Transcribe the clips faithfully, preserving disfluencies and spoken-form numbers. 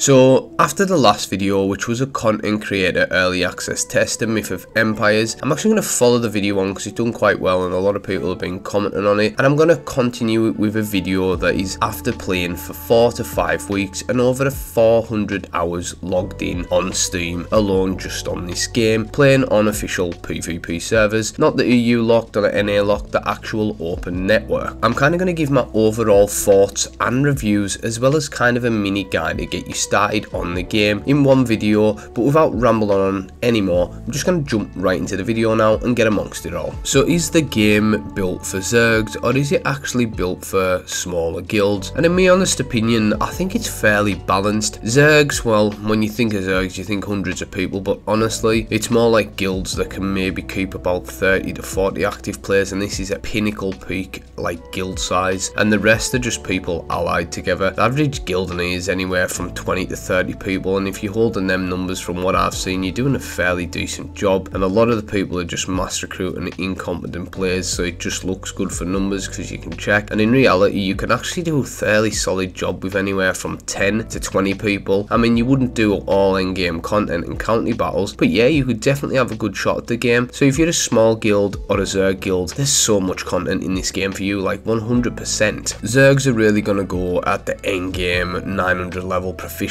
So after the last video, which was a content creator early access test in Myth of Empires, I'm actually going to follow the video on because it's done quite well and a lot of people have been commenting on it, and I'm going to continue it with a video that is after playing for four to five weeks and over four hundred hours logged in on Steam alone just on this game, playing on official PvP servers, not the E U locked or the N A locked, the actual open network. I'm kind of going to give my overall thoughts and reviews as well as kind of a mini guide to get you started on the game in one video, but without rambling on anymore, I'm just going to jump right into the video now and get amongst it all. So is the game built for Zergs, or is it actually built for smaller guilds? And in my honest opinion, I think it's fairly balanced. Zergs, well, when you think of Zergs, you think hundreds of people, but honestly, it's more like guilds that can maybe keep about thirty to forty active players, and this is a pinnacle peak, like guild size, and the rest are just people allied together. The average guild in here is anywhere from twenty to thirty people, and if you're holding them numbers from what I've seen, you're doing a fairly decent job, and a lot of the people are just mass recruiting incompetent players, so it just looks good for numbers because you can check, and in reality you can actually do a fairly solid job with anywhere from ten to twenty people. I mean, you wouldn't do all in-game content and county battles, but yeah, you could definitely have a good shot at the game. So if you're a small guild or a Zerg guild, there's so much content in this game for you, like one hundred percent. Zergs are really going to go at the end game nine hundred level proficiencies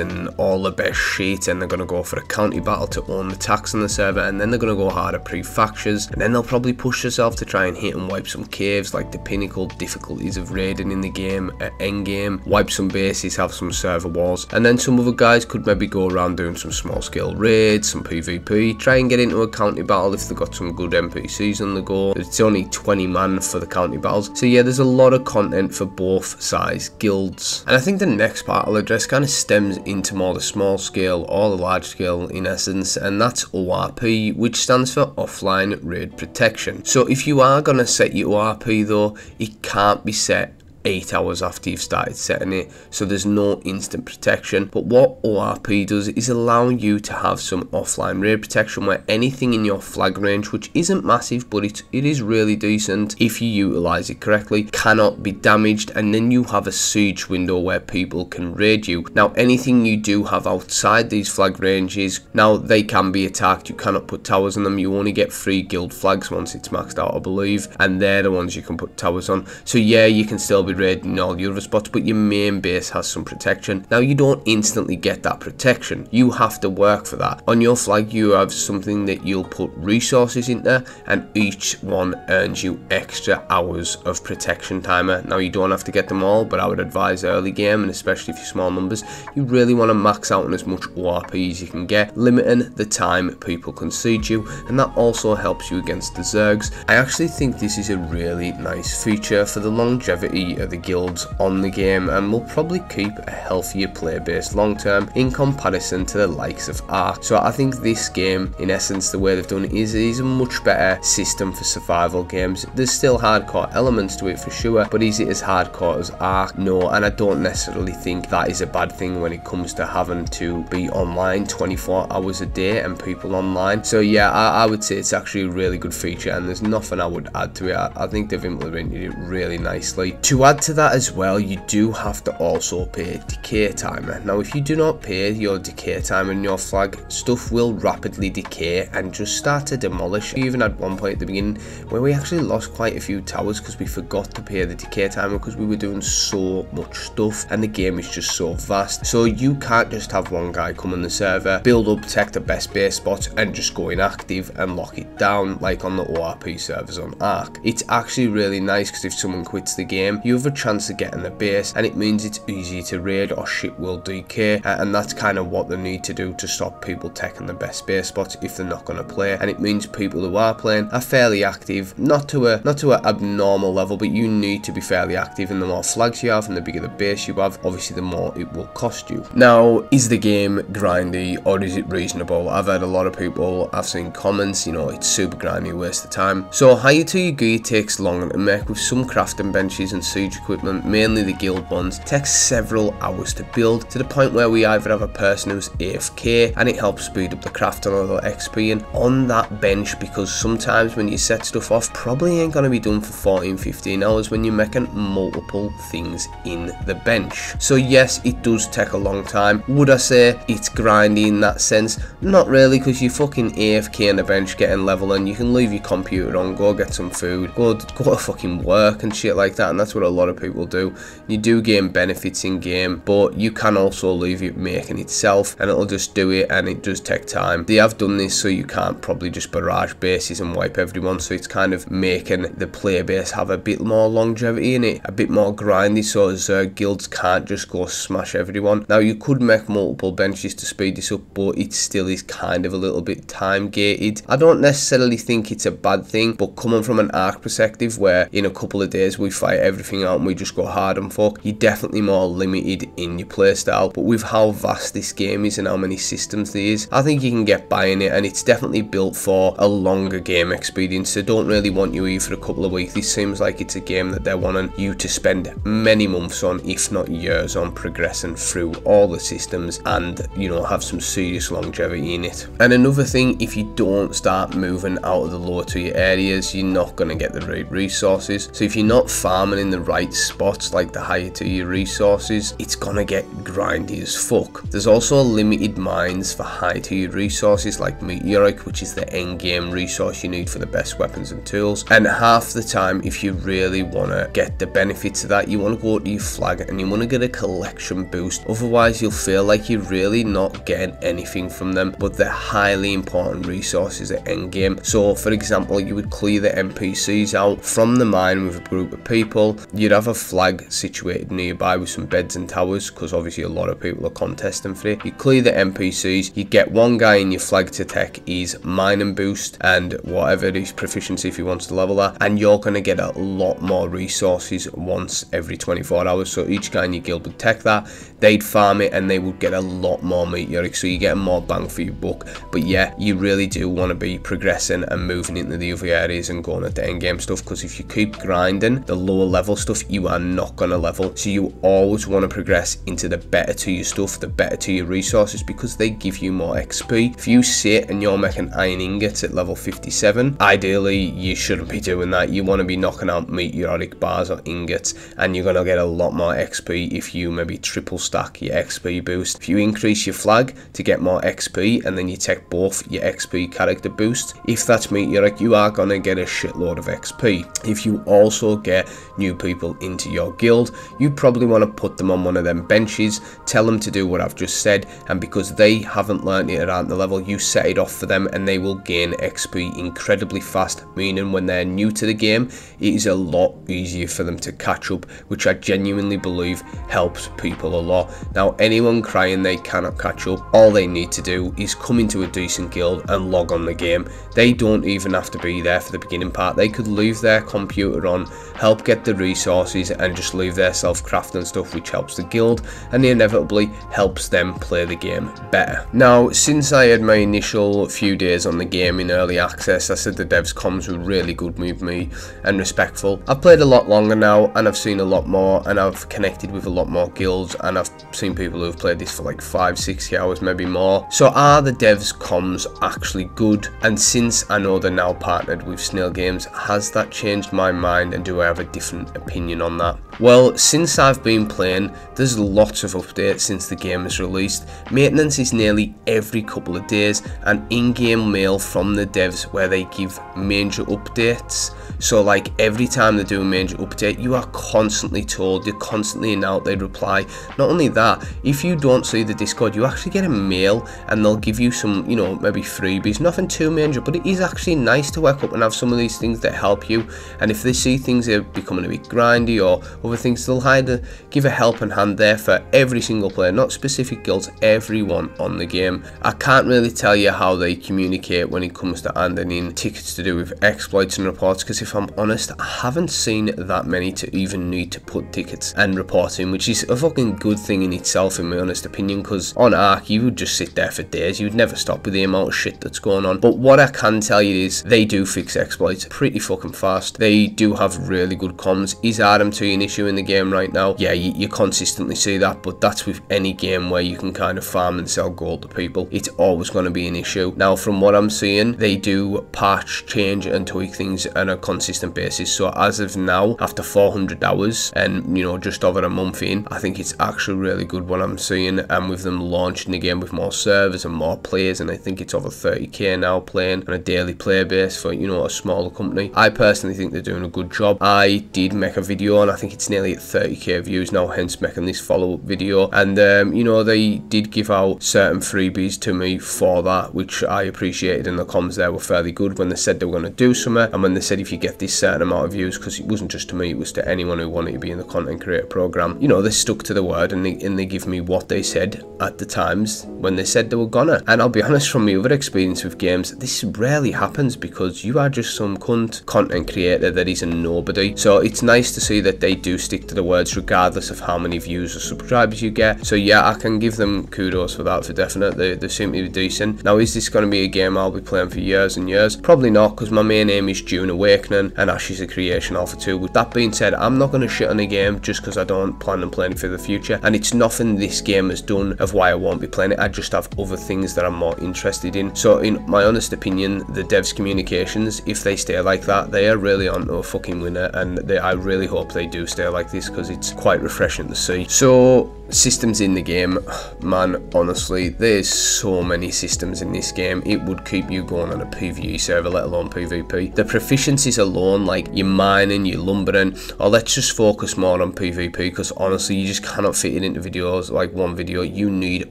and all the best shit, and they're going to go for a county battle to own the tax on the server, and then they're going to go harder pre-factures, and then they'll probably push yourself to try and hit and wipe some caves, like the pinnacle difficulties of raiding in the game at endgame, wipe some bases, have some server wars, and then some other guys could maybe go around doing some small scale raids, some PvP, try and get into a county battle if they've got some good N P Cs on the go. It's only twenty man for the county battles, so yeah, there's a lot of content for both size guilds. And I think the next part I'll address kind of stems into more the small scale or the large scale in essence, and that's O R P, which stands for offline raid protection. So if you are going to set your O R P though, it can't be set eight hours after you've started setting it, so there's no instant protection. But what O R P does is allow you to have some offline raid protection where anything in your flag range, which isn't massive but it's, it is really decent if you utilize it correctly, cannot be damaged, and then you have a siege window where people can raid you. Now anything you do have outside these flag ranges, now they can be attacked, you cannot put towers on them, you only get three guild flags once it's maxed out I believe, and they're the ones you can put towers on. So yeah, you can still be raiding all the other spots, but your main base has some protection. Now you don't instantly get that protection, you have to work for that. On your flag you have something that you'll put resources into, and each one earns you extra hours of protection timer. Now you don't have to get them all, but I would advise early game, and especially if you're small numbers, you really want to max out on as much O R P as you can get, limiting the time people can siege you, and that also helps you against the Zergs. I actually think this is a really nice feature for the longevity of the guilds on the game, and will probably keep a healthier player base long term in comparison to the likes of Ark. So I think this game, in essence, the way they've done it is, is a much better system for survival games. There's still hardcore elements to it for sure, but is it as hardcore as Ark? No, and I don't necessarily think that is a bad thing when it comes to having to be online twenty-four hours a day and people online. So yeah, I, I would say it's actually a really good feature, and there's nothing I would add to it. I, I think they've implemented it really nicely. To add to that as well, you do have to also pay decay timer. Now if you do not pay your decay timer in your flag, stuff will rapidly decay and just start to demolish. We even had one point at the beginning where we actually lost quite a few towers because we forgot to pay the decay timer because we were doing so much stuff, and the game is just so vast, so you can't just have one guy come on the server, build up, protect the best base spots, and just go inactive and lock it down like on the O R P servers on Ark. It's actually really nice because if someone quits the game, you've a chance of getting the base, and it means it's easier to raid or shit will decay, and that's kind of what they need to do to stop people taking the best base spots if they're not going to play. And it means people who are playing are fairly active, not to a not to an abnormal level, but you need to be fairly active, and the more flags you have and the bigger the base you have, obviously the more it will cost you. Now is the game grindy or is it reasonable? I've had a lot of people, I've seen comments, you know, it's super grindy, waste of time. So higher to your gear takes longer to make, with some crafting benches and siege huge equipment, mainly the guild bonds, takes several hours to build, to the point where we either have a person who's A F K and it helps speed up the craft and all the X P and on that bench, because sometimes when you set stuff off, probably ain't going to be done for fourteen, fifteen hours when you're making multiple things in the bench. So yes, it does take a long time. Would I say it's grindy in that sense? Not really, because you're fucking A F K on the bench getting level and you can leave your computer on, go get some food, go, go to fucking work and shit like that, and that's what a lot of people do. You do gain benefits in game, but you can also leave it making itself and it'll just do it, and it does take time. They have done this so you can't probably just barrage bases and wipe everyone, so it's kind of making the player base have a bit more longevity in it, a bit more grindy, so as uh, guilds can't just go smash everyone. Now you could make multiple benches to speed this up, but it still is kind of a little bit time gated. I don't necessarily think it's a bad thing, but coming from an Ark perspective where in a couple of days we fight everything out and we just go hard and fuck, you're definitely more limited in your playstyle. But with how vast this game is and how many systems there is, I think you can get by in it, and it's definitely built for a longer game experience. They don't really want you here for a couple of weeks. This seems like it's a game that they're wanting you to spend many months on, if not years on, progressing through all the systems and, you know, have some serious longevity in it. And another thing, if you don't start moving out of the lower tier areas, you're not going to get the right resources. So if you're not farming in the right spots, like the higher tier resources, it's going to get grindy as fuck. There's also limited mines for high tier resources like meteoric, which is the end game resource you need for the best weapons and tools, and half the time, if you really want to get the benefits of that, you want to go to your flag and you want to get a collection boost, otherwise you'll feel like you're really not getting anything from them. But they're highly important resources at end game. So for example, you would clear the N P Cs out from the mine with a group of people, you'd have a flag situated nearby with some beds and towers, because obviously a lot of people are contesting for it. You clear the N P Cs, you get one guy in your flag to take his mine and boost and whatever his proficiency, if he wants to level that, and you're going to get a lot more resources once every twenty-four hours. So each guy in your guild would take that, they'd farm it, and they would get a lot more meteoric, so you get more bang for your buck. But yeah, you really do want to be progressing and moving into the other areas and going at the end game stuff, because if you keep grinding the lower level stuff, you are not going to level. So you always want to progress into the better to your stuff, the better to your resources, because they give you more X P. If you sit and you're making iron ingots at level fifty-seven, ideally you shouldn't be doing that. You want to be knocking out meteoric bars or ingots, and you're going to get a lot more X P if you maybe triple stack your X P boost. If you increase your flag to get more X P and then you take both your X P character boost, if that's meteoric, you are going to get a shitload of X P. If you also get new people into your guild, you probably want to put them on one of them benches, tell them to do what I've just said, and because they haven't learned it around the level, you set it off for them and they will gain X P incredibly fast, meaning when they're new to the game, it is a lot easier for them to catch up, which I genuinely believe helps people a lot. Now, anyone crying they cannot catch up, all they need to do is come into a decent guild and log on the game. They don't even have to be there for the beginning part. They could leave their computer on, help get the resources, and just leave their self craft and stuff, which helps the guild and inevitably helps them play the game better. Now, since I had my initial few days on the game in early access, I said the devs comms were really good with me and respectful. I've played a lot longer now, and I've seen a lot more, and I've connected with a lot more guilds, and I've seen people who've played this for like five, six hours, maybe more. So are the devs comms actually good? And since I know they're now partnered with Snail Games, has that changed my mind, and do I have a different opinion on that? Well, since I've been playing, there's lots of updates since the game is released. Maintenance is nearly every couple of days, and in-game mail from the devs where they give major updates. So like every time they do a major update, you are constantly told, you're constantly in out, they reply. Not only that, if you don't see the Discord, you actually get a mail and they'll give you some, you know, maybe freebies, nothing too major, but it is actually nice to wake up and have some of these things that help you. And if they see things that are becoming a bit grindy or other things, they'll either give a helping hand there for every single player, not specific guilds, everyone on the game. I can't really tell you how they communicate when it comes to handing in tickets to do with exploits and reports, because if I'm honest, I haven't seen that many to even need to put tickets and reports in, which is a fucking good thing in itself in my honest opinion, because on Ark you would just sit there for days, you'd never stop with the amount of shit that's going on. But what I can tell you is they do fix exploits pretty fucking fast, they do have really good comms. is R M T an issue in the game right now? Yeah, you, you consistently see that, but that's with any game where you can kind of farm and sell gold to people. It's always going to be an issue. Now, from what I'm seeing, they do patch, change and tweak things on a consistent basis. So as of now, after four hundred hours and, you know, just over a month in, I think it's actually really good what I'm seeing. And with them launching the game with more servers and more players, and I think it's over thirty K now playing on a daily player base for, you know, a smaller company. I personally think they're doing a good job. I did make a video and I think it's nearly at thirty K views now, hence making this follow-up video. And um, you know, they did give out certain freebies to me for that, which I appreciated, and the comms there were fairly good when they said they were going to do something, and when they said if you get this certain amount of views, because it wasn't just to me, it was to anyone who wanted to be in the content creator program, you know, they stuck to the word, and they, and they give me what they said at the times when they said they were gonna. And I'll be honest, from my other experience with games, this rarely happens, because you are just some cunt content creator that is a nobody. So it's nice to see that they do stick to the words regardless of how many views or subscribers you get. So yeah, I can give them kudos for that, for definite. They, they seem to be decent. Now, is this going to be a game I'll be playing for years and years? Probably not, because my main aim is Dune Awakening and Ashes of Creation Alpha two. With that being said, I'm not going to shit on a game just because I don't plan on playing it for the future, and it's nothing this game has done of why I won't be playing it. I just have other things that I'm more interested in. So in my honest opinion, the devs' communications, if they stay like that, they are really onto a fucking winner, and they, I really hope they do stay like this, because it's quite refreshing to see. So systems in the game, man, honestly, there's so many systems in this game, it would keep you going on a PvE server, let alone PvP. The proficiencies alone, like your mining, your lumbering, or let's just focus more on PvP, because honestly, you just cannot fit it into videos like one video. You need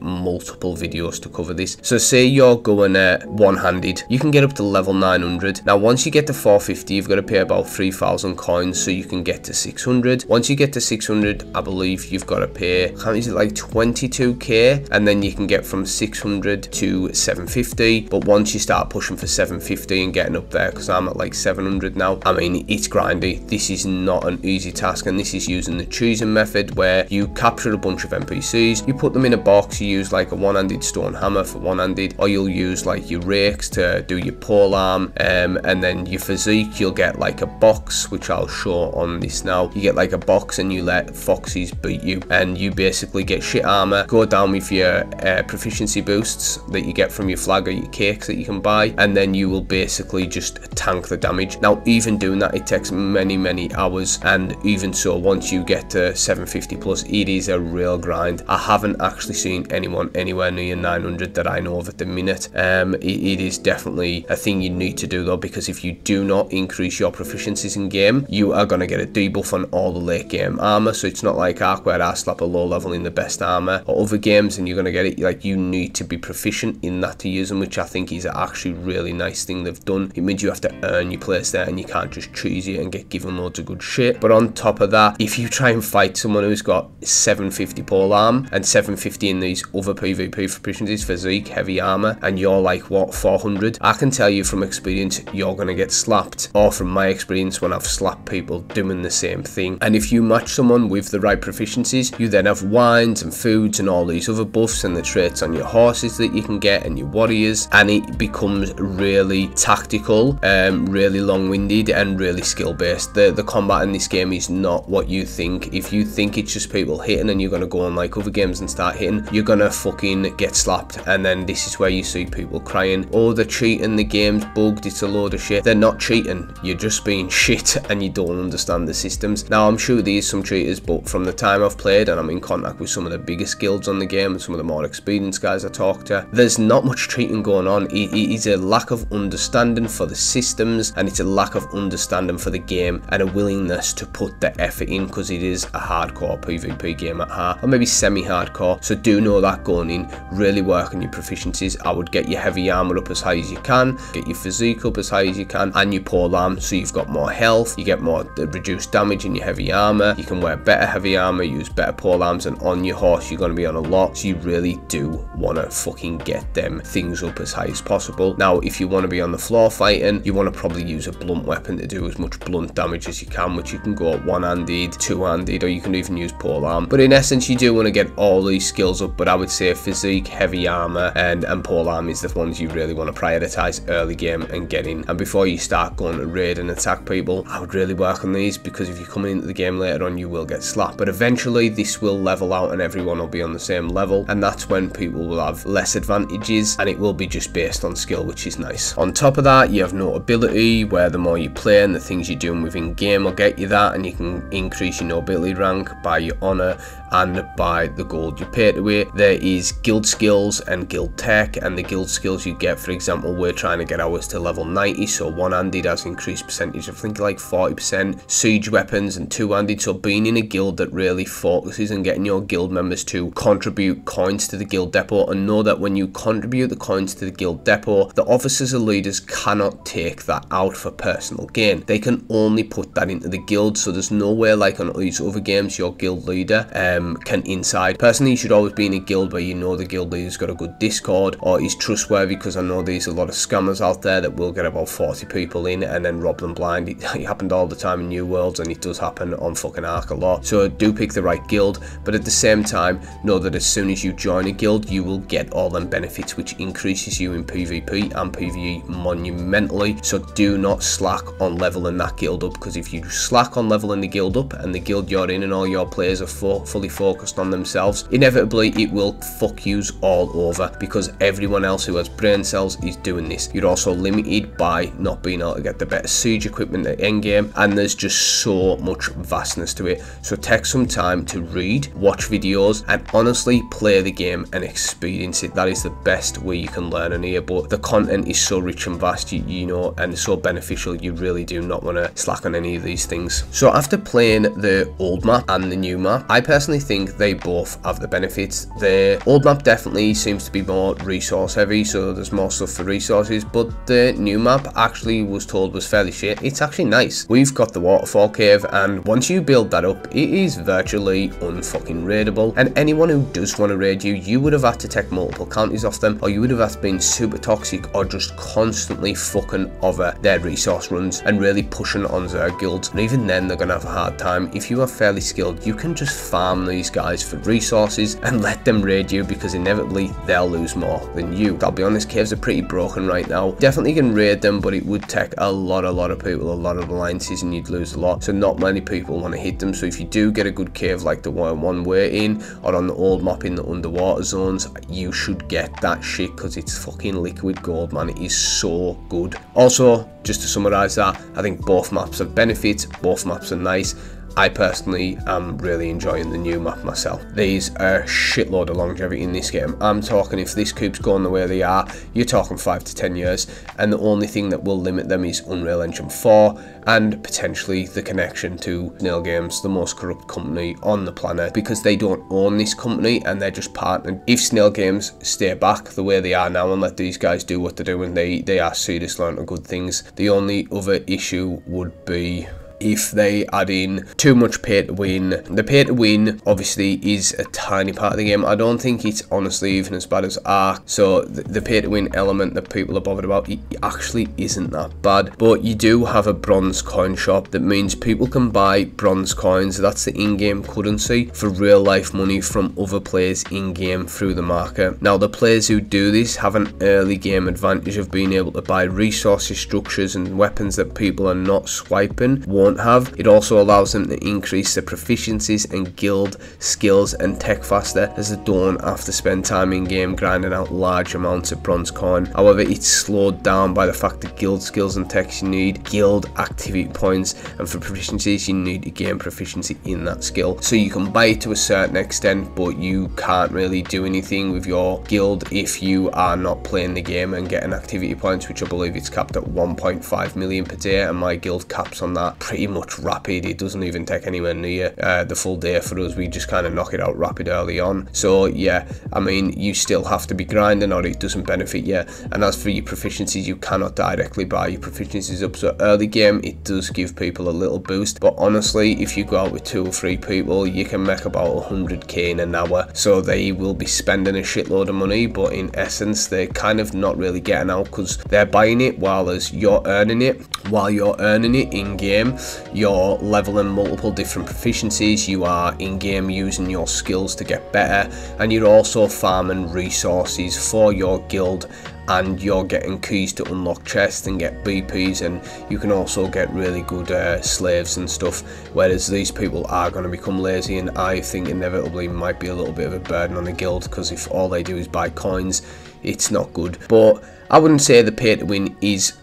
multiple videos to cover this. So say you're going at one-handed, you can get up to level nine hundred. Now once you get to four fifty, you've got to pay about three thousand coins so you can get to six hundred. Once you get to six hundred, I believe you've got to pay, is it like twenty-two K, and then you can get from six hundred to seven fifty. But once you start pushing for seven fifty and getting up there, because I'm at like seven hundred now, I mean, it's grindy. This is not an easy task, and this is using the choosing method, where you capture a bunch of N P Cs, you put them in a box, you use like a one-handed stone hammer for one-handed, or you'll use like your rakes to do your pole arm, um, and then your physique, you'll get like a box, which I'll show on this now. You get like a box and you let foxes beat you, and you basically get shit armor, go down with your uh, proficiency boosts that you get from your flag or your cakes that you can buy, and then you will basically just tank the damage. Now even doing that, it takes many many hours, and even so, once you get to seven fifty plus, it is a real grind. I haven't actually seen anyone anywhere near nine hundred that I know of at the minute. Um, it, it is definitely a thing you need to do though, because if you do not increase your proficiencies in game, you are going to get a debuff on all the late game armor. So it's not like Ark, where I slap a low level in the best armor or other games and you're going to get it. Like, you need to be proficient in that to use them, which I think is actually really nice thing they've done. It means you have to earn your place there, and you can't just choose it and get given loads of good shit. But on top of that, if you try and fight someone who's got seven fifty pole arm and seven fifty in these other PvP proficiencies, physique, heavy armor, and you're like, what, four hundred, I can tell you from experience, you're going to get slapped, or from my experience when I've slapped people doing the same thing. And if you match someone with the right proficiencies, you then have wines and foods and all these other buffs and the traits on your horses that you can get and your warriors, and it becomes really tactical, um, really long-winded and really skill-based. The, the combat in this game is not what you think. If you think it's just people hitting and you're going to go on like other games and start hitting, you're going to fucking get slapped. And then this is where you see people crying, oh, they're cheating, the game's bugged, it's a load of shit. They're not cheating, you're just being shit and you don't understand the systems. Now I'm sure there is some cheaters, but from the time I've played, and I'm in contact with some of the biggest guilds on the game and some of the more experienced guys I talk to, there's not much cheating going on. It, it is a lack of understanding for the systems, and it's a lack of understanding for the game and a willingness to put the effort in, because it is a hardcore PvP game at heart, or maybe semi-hardcore. So do know that going in, really work on your proficiencies. I would get your heavy armor up as high as you can, get your physique up as high as you can, and your pole arm, so you've got more health, you get more reduced damage in your heavy armor, you can wear better heavy armor, use better pole arms and and on your horse you're going to be on a lot, so you really do want to fucking get them things up as high as possible. Now if you want to be on the floor fighting, you want to probably use a blunt weapon to do as much blunt damage as you can, which you can go up one-handed, two-handed, or you can even use pole arm. But in essence you do want to get all these skills up, but I would say physique, heavy armor and, and pole arm is the ones you really want to prioritize early game and get in. And before you start going to raid and attack people, I would really work on these, because if you come into the game later on you will get slapped, but eventually this will level out and everyone will be on the same level, and that's when people will have less advantages and it will be just based on skill, which is nice. On top of that you have notability, where the more you play and the things you're doing within game will get you that, and you can increase your nobility rank by your honor and by the gold you pay to it. There is guild skills and guild tech, and the guild skills you get, for example, we're trying to get ours to level ninety, so one-handed has increased percentage of, I think, like forty percent, siege weapons and two-handed, so being in a guild that really focuses on getting your guild members to contribute coins to the guild depot, and know that when you contribute the coins to the guild depot, the officers and leaders cannot take that out for personal gain. They can only put that into the guild, so there's nowhere like on these other games your guild leader um, can inside. Personally, you should always be in a guild where you know the guild leader's got a good Discord or is trustworthy, because I know there's a lot of scammers out there that will get about forty people in and then rob them blind. It, it happened all the time in New Worlds, and it does happen on fucking Ark a lot. So do pick the right guild, but at the same time know that as soon as you join a guild you will get all them benefits, which increases you in PvP and PvE monumentally. So do not slack on leveling that guild up, because if you slack on leveling the guild up and the guild you're in and all your players are fo fully focused on themselves, inevitably it will fuck yous all over, because everyone else who has brain cells is doing this. You're also limited by not being able to get the better siege equipment at endgame, and there's just so much vastness to it. So take some time to read, watch videos, and honestly play the game and experience it. That is the best way you can learn in here, but the content is so rich and vast, you, you know, and so beneficial. You really do not want to slack on any of these things. So after playing the old map and the new map, I personally think they both have the benefits. The old map definitely seems to be more resource heavy, so there's more stuff for resources, but the new map actually was told was fairly shit. It's actually nice. We've got the waterfall cave, and once you build that up it is virtually unfucking raidable, and anyone who does want to raid you, you would have had to take multiple counties off them, or you would have had to been super toxic, or just constantly fucking over their resource runs and really pushing on their guilds. And even then they're gonna have a hard time. If you are fairly skilled, you can just farm these guys for resources and let them raid you, because inevitably they'll lose more than you. I'll be honest, caves are pretty broken right now. Definitely can raid them, but it would take a lot a lot of people, a lot of alliances, and you'd lose a lot, so not many people want to hit them. So if you do get a good cave like the one one we're in, or on the old map in the underwater zones, you should get that shit, because it's fucking liquid gold, man. It is so good. Also, just to summarize that, I think both maps have benefits, both maps are nice. I personally am really enjoying the new map myself. There's a shitload of longevity in this game. I'm talking, if this keeps going the way they are, you're talking five to ten years, and the only thing that will limit them is Unreal Engine four and potentially the connection to Snail Games, the most corrupt company on the planet, because they don't own this company and they're just partnered. If Snail Games stay back the way they are now and let these guys do what they're doing, they, they are seriously onto good things. The only other issue would be if they add in too much pay to win. The pay to win obviously is a tiny part of the game. I don't think it's honestly even as bad as Ark. So the, the pay to win element that people are bothered about, it actually isn't that bad. But you do have a bronze coin shop. That means people can buy bronze coins. That's the in-game currency for real life money from other players in-game through the market. Now the players who do this have an early game advantage of being able to buy resources, structures and weapons that people are not swiping won't have. It also allows them to increase their proficiencies and guild skills and tech faster, as they don't have to spend time in game grinding out large amounts of bronze coin. However, it's slowed down by the fact that guild skills and techs you need, guild activity points, and for proficiencies you need to gain proficiency in that skill. So you can buy it to a certain extent, but you can't really do anything with your guild if you are not playing the game and getting activity points, which I believe it's capped at one point five million per day, and my guild caps on that pretty pretty much rapid. It doesn't even take anywhere near uh, the full day for us. We just kind of knock it out rapid early on. So yeah, I mean, you still have to be grinding or it doesn't benefit you. And as for your proficiencies, you cannot directly buy your proficiencies up. So early game, it does give people a little boost, but honestly, if you go out with two or three people, you can make about one hundred K in an hour. So they will be spending a shitload of money, but in essence they're kind of not really getting out because they're buying it while as you're earning it. While you're earning it in game, you're leveling multiple different proficiencies, you are in game using your skills to get better, and you're also farming resources for your guild, and you're getting keys to unlock chests and get B Ps, and you can also get really good uh, slaves and stuff. Whereas these people are going to become lazy, and I think inevitably might be a little bit of a burden on the guild, because if all they do is buy coins, it's not good. But I wouldn't say the pay to win is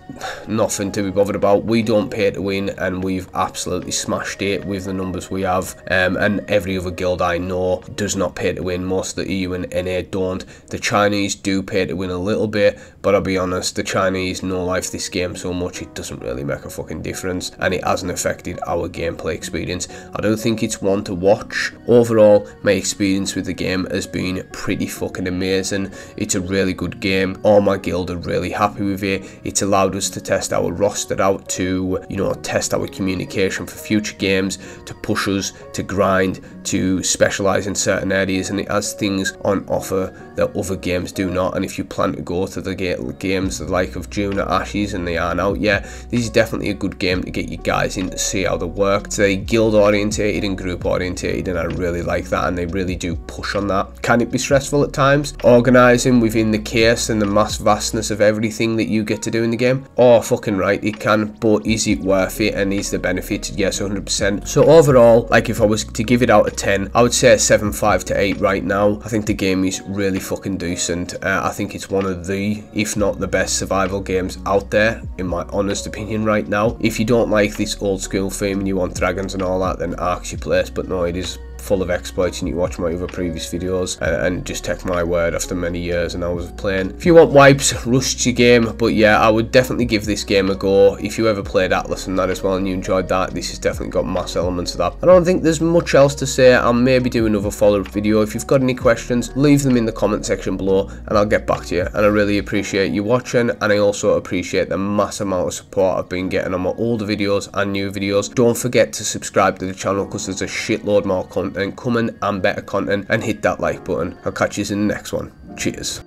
nothing to be bothered about. We don't pay to win, and we've absolutely smashed it with the numbers we have. Um, and every other guild I know does not pay to win. Most of the E U and N A don't. The Chinese do pay to win a little bit, but I'll be honest, the Chinese know life this game so much it doesn't really make a fucking difference, and it hasn't affected our gameplay experience. I don't think it's one to watch. Overall, my experience with the game has been pretty fucking amazing. It's a really good game. All my guild are really happy with it. It's allowed us to test our roster out, to, you know, test our communication for future games, to push us to grind, to specialize in certain areas, and it has things on offer that other games do not. And if you plan to go to the games the like of Dune or Ashes and they aren't out yet, this is definitely a good game to get you guys in to see how they work. It's very guild orientated and group orientated, and I really like that, and they really do push on that. Can it be stressful at times, organizing within the chaos and the mass vastness of everything that you get to do in the game? Oh, fucking right it can, but is it worth it, and is the benefit? Yes, one hundred percent. So overall, like, if I was to give it out a ten, I would say a seven five to eight right now. I think the game is really fucking decent. uh, I think it's one of the, if not the best survival games out there, in my honest opinion right now. If you don't like this old school theme and you want dragons and all that, then Ark's your place. But no, it is full of exploits, and you watch my other previous videos and, and just take my word after many years and hours of playing. If you want wipes, rush your game. But yeah, I would definitely give this game a go. If you ever played Atlas and that as well and you enjoyed that, this has definitely got mass elements of that. I don't think there's much else to say. I'll maybe do another follow-up video. If you've got any questions, leave them in the comment section below and I'll get back to you. And I really appreciate you watching, and I also appreciate the mass amount of support I've been getting on my older videos and new videos. Don't forget to subscribe to the channel, because there's a shitload more content and coming, and better content, and hit that like button. I'll catch you in the next one. Cheers.